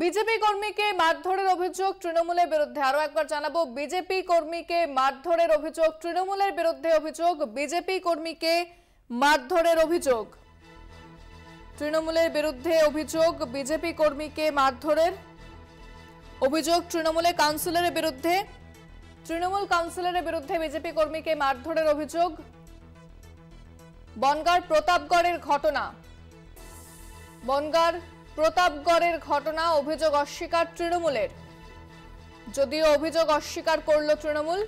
BJP কর্মীকে মারধরের অভিযোগ তৃণমূলের বিরুদ্ধে। আরো একবার জানাবো, বিজেপি কর্মীকে মারধরের অভিযোগ তৃণমূলের বিরুদ্ধে। অভিযোগ বিজেপি কর্মীকে মারধরের অভিযোগ তৃণমূলের বিরুদ্ধে। অভিযোগ বিজেপি কর্মীকে মারধরের অভিযোগ তৃণমূলের কাউন্সিলরের বিরুদ্ধে। তৃণমূল কাউন্সিলরের বিরুদ্ধে বিজেপি কর্মীকে মারধরের অভিযোগ। বনগাঁর প্রতাপগড়ের ঘটনা, বনগাঁর প্রতাপগড়ের ঘটনা। অভিযোগ অস্বীকার তৃণমূলের, যদিও অভিযোগ অস্বীকার করল তৃণমূল।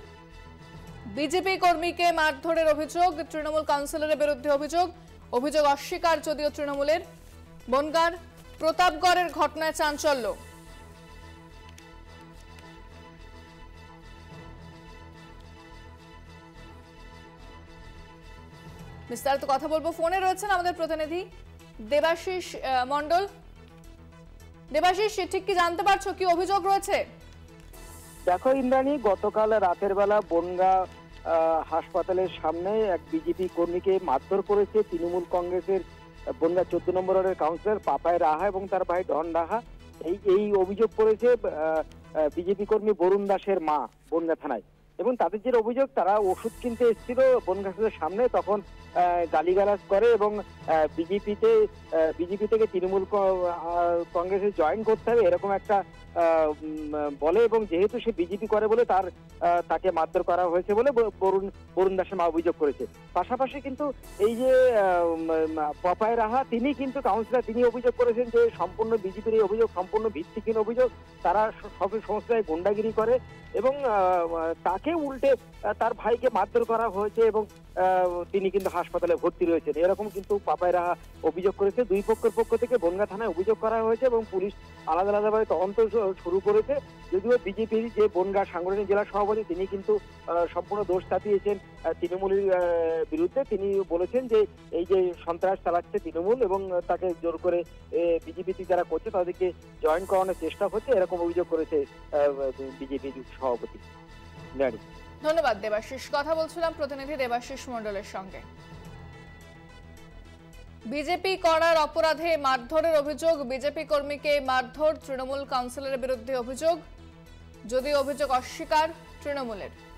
বিজেপি কর্মীকে মারধরের অভিযোগ তৃণমূল কাউন্সিলরের বিরুদ্ধে। অভিযোগ অভিযোগ অস্বীকার যদিও তৃণমূলের। বনগাঁর প্রতাপগড়ের ঘটনায় চাঞ্চল্য। বিস্তারিত কথা বলবো, ফোনে রয়েছেন আমাদের প্রতিনিধি দেবাশীষ মন্ডল। দেবাশীষ, ঠিক কি জানতে পারছো কি অভিযোগ রয়েছে? দেখো ইন্দ্রাণী, গতকাল রাতের বেলা বনগাঁ হাসপাতালের সামনে এক বিজেপি কর্মীকে মারধর করেছে তৃণমূল কংগ্রেসের বনগাঁ 14 নম্বর ওয়ার্ডের কাউন্সিলর পাপায় রাহা এবং তার ভাই ডন রাহা। এই অভিযোগ করেছে বিজেপি কর্মী বরুণ দাসের মা বনগাঁ থানায়। এবং তাদের যে অভিযোগ, তারা ওষুধ কিনতে এসেছিল বনগাঁ হাসপাতালের সামনে, তখন গালিগালাজ করে এবং বিজেপি থেকে তৃণমূল কংগ্রেসে জয়েন করতে হবে এরকম একটা বলে, এবং যেহেতু সে বিজেপি করে বলে তাকে মারধর করা হয়েছে বলে বরুণ দাসের মা অভিযোগ করেছে। পাশাপাশি কিন্তু এই যে পপায় রাহা, তিনি কিন্তু কাউন্সিলর, তিনি অভিযোগ করেছেন যে সম্পূর্ণ বিজেপির এই অভিযোগ সম্পূর্ণ ভিত্তিহীন অভিযোগ। তারা সব সংস্থায় গুন্ডাগিরি করে এবং তাকে উল্টে তার ভাইকে মারধর করা হয়েছে এবং তিনি কিন্তু হাসপাতালে ভর্তি রয়েছেন, এরকম কিন্তু পাপায় রাহা অভিযোগ করেছে। দুই পক্ষের পক্ষ থেকে বনগাঁ থানায় অভিযোগ করা হয়েছে এবং পুলিশ আলাদা আলাদাভাবে তদন্ত শুরু করেছে। যদিও বিজেপির যে বনগাঁ সাংগঠনিক জেলা সভাপতি, তিনি কিন্তু সম্পূর্ণ দোষ চাপিয়েছেন তৃণমূলের বিরুদ্ধে। তিনি বলেছেন যে এই যে সন্ত্রাস চালাচ্ছে তৃণমূল এবং তাকে জোর করে বিজেপিতে যারা করছে তাদেরকে জয়েন করানোর চেষ্টা হচ্ছে, এরকম অভিযোগ করেছে বিজেপির সভাপতি। ধন্যবাদ দেবাশীষ। কথা বলছিলাম প্রতিনিধি দেবাশীষ মন্ডলের সঙ্গে। বিজেপি করার অপরাধে মারধরের অভিযোগ, বিজেপি কর্মীকে মারধর তৃণমূল কাউন্সিলরের বিরুদ্ধে। অভিযোগ, যদিও অভিযোগ অস্বীকার তৃণমূলের।